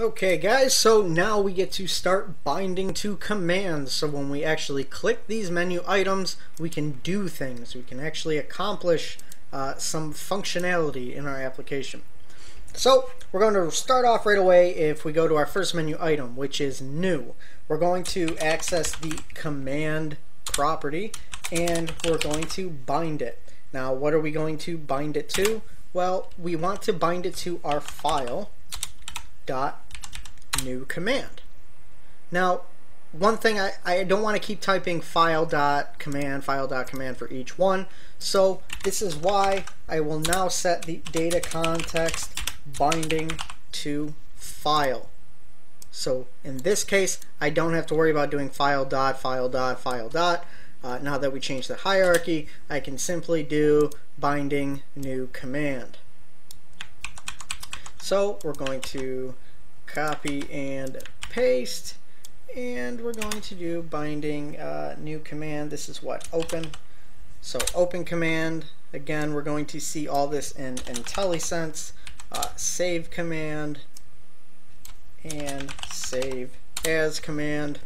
Okay guys, so now we get to start binding to commands. So when we actually click these menu items, we can do things. We can actually accomplish some functionality in our application. So we're going to start off right away. If we go to our first menu item, which is new, we're going to access the command property and we're going to bind it. Now what are we going to bind it to? Well, we want to bind it to our file dot new command. Now one thing, I don't want to keep typing file.command for each one, so this is why I will now set the data context binding to file. So in this case I don't have to worry about doing file dot. Now that we changed the hierarchy, I can simply do binding new command. So we're going to copy and paste, and we're going to do binding new command. This is what, open. So open command, again we're going to see all this in IntelliSense. Save command and save as command,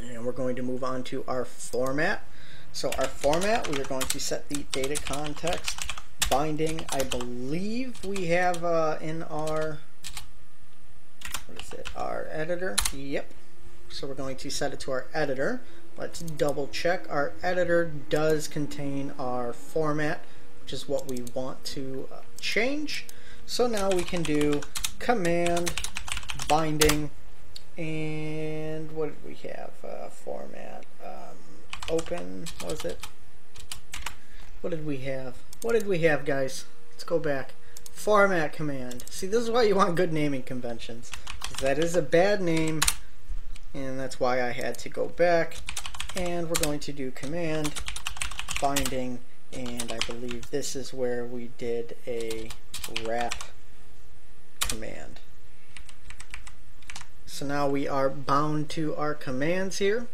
and we're going to move on to our format. So our format, we are going to set the data context binding. I believe we have in our, what is it, our editor? Yep. So we're going to set it to our editor. Let's double check. Our editor does contain our format, which is what we want to change. So now we can do command binding, and what did we have? Format, open, what was it? What did we have? What did we have, guys? Let's go back. Format command. See, this is why you want good naming conventions. That is a bad name, and that's why I had to go back. And we're going to do command binding, and I believe this is where we did a wrap command. So now we are bound to our commands here.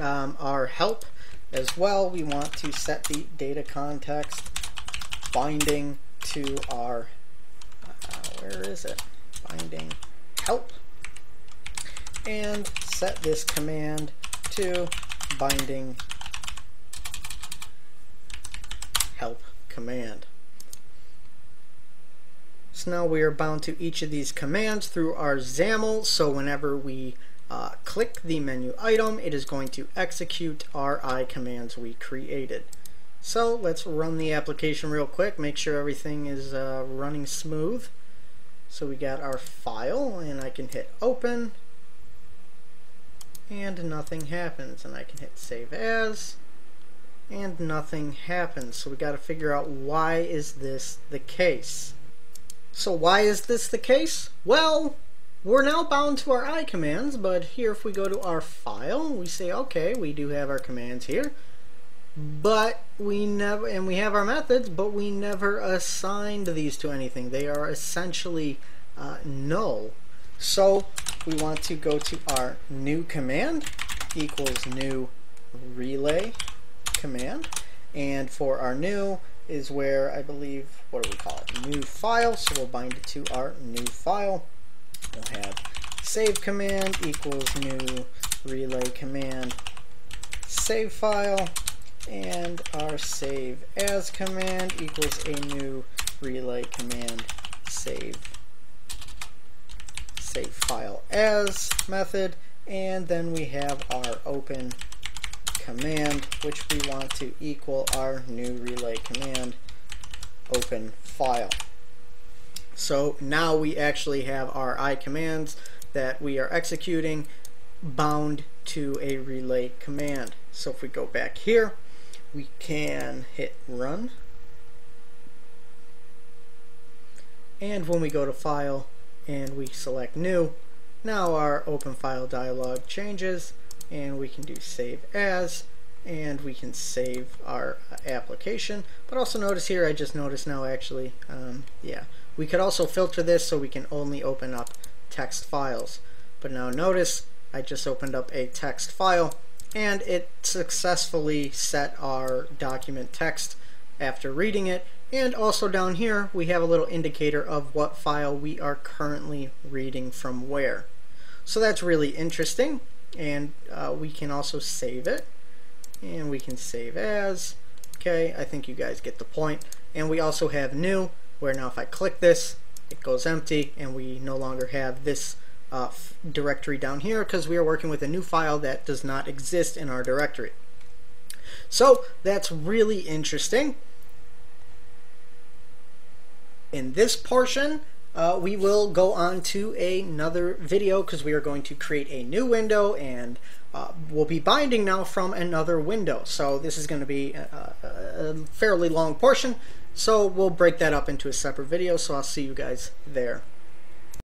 Our help as well, we want to set the data context binding to our where is it, binding help, and set this command to binding help command. So now we are bound to each of these commands through our XAML, so whenever we click the menu item, it is going to execute our ICommands we created. So let's run the application real quick, make sure everything is running smooth. So we got our file, and I can hit open, and nothing happens, and I can hit save as, and nothing happens. So we got to figure out, why is this the case? So why is this the case? Well, we're now bound to our I commands, but here if we go to our file, we say, okay, we do have our commands here, but we never, and we have our methods, but we never assigned these to anything. They are essentially null. So we want to go to our new command equals new relay command, and for our new is where I believe, what do we call it, new file, so we'll bind it to our new file. We'll have save command equals new relay command save file, and our save as command equals a new relay command save file as method, and then we have our open command, which we want to equal our new relay command open file. So now we actually have our I commands that we are executing bound to a relay command. So if we go back here, we can hit run, and when we go to file and we select new, now our open file dialog changes, and we can do save as, and we can save our application. But also notice here, I just noticed now actually, yeah, we could also filter this so we can only open up text files. But now notice I just opened up a text file, and it successfully set our document text after reading it And also down here we have a little indicator of what file we are currently reading from where. So that's really interesting, and we can also save it, and we can save as. Okay, I think you guys get the point. And we also have new, where now if I click this, it goes empty, and we no longer have this directory down here because we are working with a new file that does not exist in our directory. So that's really interesting. In this portion, we will go on to another video because we are going to create a new window, and we'll be binding now from another window. So this is going to be a fairly long portion, so we'll break that up into a separate video. So I'll see you guys there.